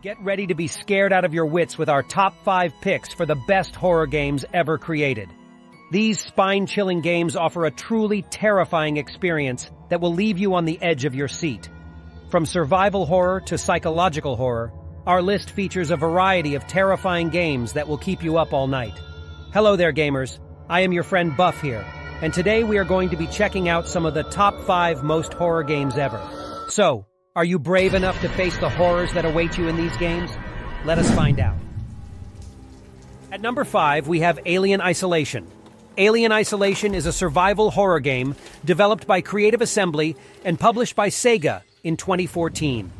Get ready to be scared out of your wits with our top 5 picks for the best horror games ever created. These spine-chilling games offer a truly terrifying experience that will leave you on the edge of your seat. From survival horror to psychological horror, our list features a variety of terrifying games that will keep you up all night. Hello there, gamers. I am your friend Buff here, and today we are going to be checking out some of the top 5 most horror games ever. So, are you brave enough to face the horrors that await you in these games? Let us find out. At number 5, we have Alien Isolation. Alien Isolation is a survival horror game developed by Creative Assembly and published by Sega in 2014.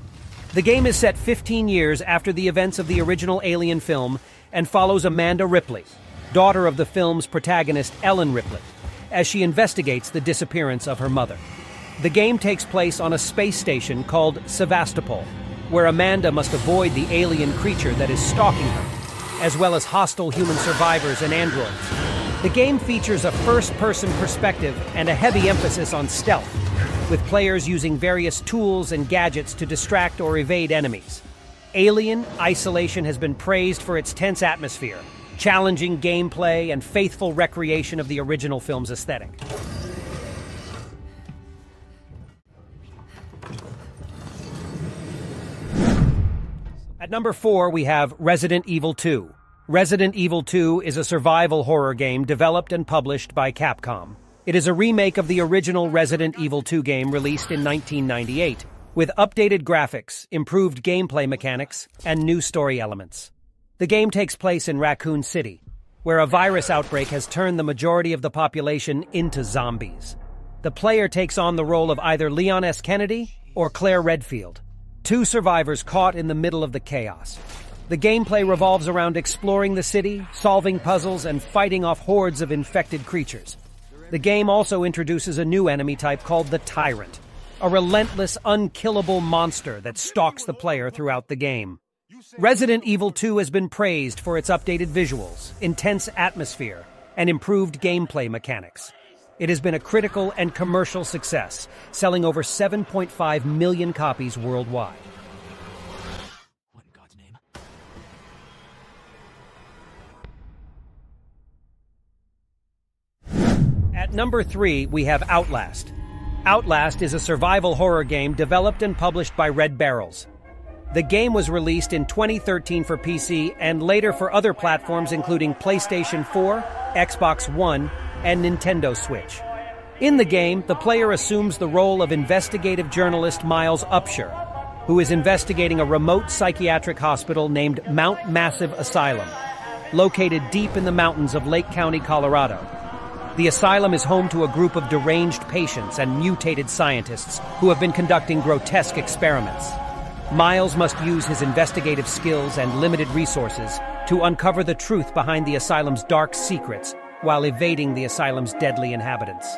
The game is set 15 years after the events of the original Alien film and follows Amanda Ripley, daughter of the film's protagonist Ellen Ripley, as she investigates the disappearance of her mother. The game takes place on a space station called Sevastopol, where Amanda must avoid the alien creature that is stalking her, as well as hostile human survivors and androids. The game features a first-person perspective and a heavy emphasis on stealth, with players using various tools and gadgets to distract or evade enemies. Alien Isolation has been praised for its tense atmosphere, challenging gameplay, and faithful recreation of the original film's aesthetic. At number 4, we have Resident Evil 2. Resident Evil 2 is a survival horror game developed and published by Capcom. It is a remake of the original Resident Evil 2 game released in 1998, with updated graphics, improved gameplay mechanics, and new story elements. The game takes place in Raccoon City, where a virus outbreak has turned the majority of the population into zombies. The player takes on the role of either Leon S. Kennedy or Claire Redfield, two survivors caught in the middle of the chaos. The gameplay revolves around exploring the city, solving puzzles, and fighting off hordes of infected creatures. The game also introduces a new enemy type called the Tyrant, a relentless, unkillable monster that stalks the player throughout the game. Resident Evil 2 has been praised for its updated visuals, intense atmosphere, and improved gameplay mechanics. It has been a critical and commercial success, selling over 7.5 million copies worldwide. What in God's name? At number 3, we have Outlast. Outlast is a survival horror game developed and published by Red Barrels. The game was released in 2013 for PC and later for other platforms including PlayStation 4, Xbox One, and Nintendo Switch. In the game, the player assumes the role of investigative journalist Miles Upshur, who is investigating a remote psychiatric hospital named Mount Massive Asylum, located deep in the mountains of Lake County, Colorado. The asylum is home to a group of deranged patients and mutated scientists who have been conducting grotesque experiments. Miles must use his investigative skills and limited resources to uncover the truth behind the asylum's dark secrets while evading the asylum's deadly inhabitants.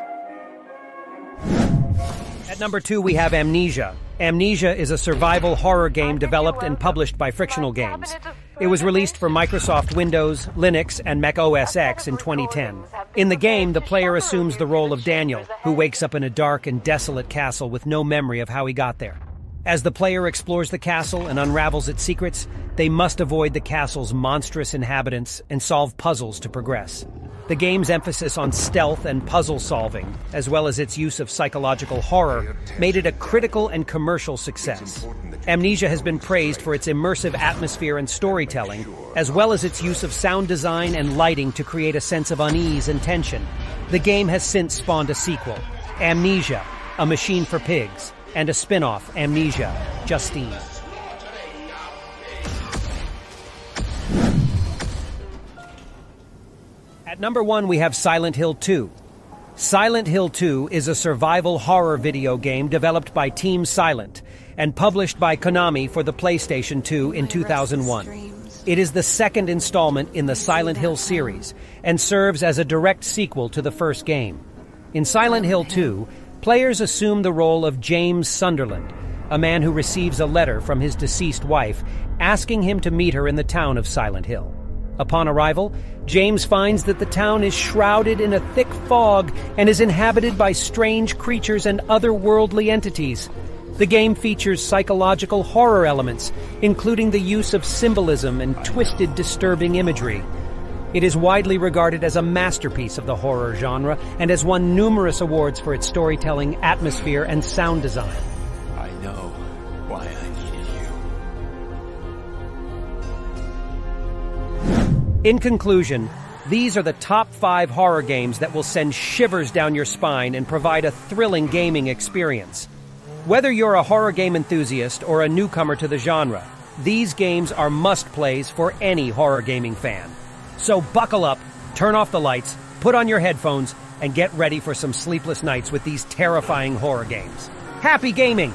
At number 2, we have Amnesia. Amnesia is a survival horror game developed and published by Frictional Games. It was released for Microsoft Windows, Linux, and Mac OS X in 2010. In the game, the player assumes the role of Daniel, who wakes up in a dark and desolate castle with no memory of how he got there. As the player explores the castle and unravels its secrets, they must avoid the castle's monstrous inhabitants and solve puzzles to progress. The game's emphasis on stealth and puzzle solving, as well as its use of psychological horror, made it a critical and commercial success. Amnesia has been praised for its immersive atmosphere and storytelling, as well as its use of sound design and lighting to create a sense of unease and tension. The game has since spawned a sequel, Amnesia: A Machine for Pigs, and a spin-off, Amnesia: Justine. At number 1, we have Silent Hill 2. Silent Hill 2 is a survival horror video game developed by Team Silent and published by Konami for the PlayStation 2 in 2001. It is the second installment in the Silent Hill series and serves as a direct sequel to the first game. In Silent Hill 2, players assume the role of James Sunderland, a man who receives a letter from his deceased wife asking him to meet her in the town of Silent Hill. Upon arrival, James finds that the town is shrouded in a thick fog and is inhabited by strange creatures and otherworldly entities. The game features psychological horror elements, including the use of symbolism and twisted, disturbing imagery. It is widely regarded as a masterpiece of the horror genre and has won numerous awards for its storytelling, atmosphere, and sound design. I know why I needed you. In conclusion, these are the top 5 horror games that will send shivers down your spine and provide a thrilling gaming experience. Whether you're a horror game enthusiast or a newcomer to the genre, these games are must-plays for any horror gaming fan. So buckle up, turn off the lights, put on your headphones, and get ready for some sleepless nights with these terrifying horror games. Happy gaming!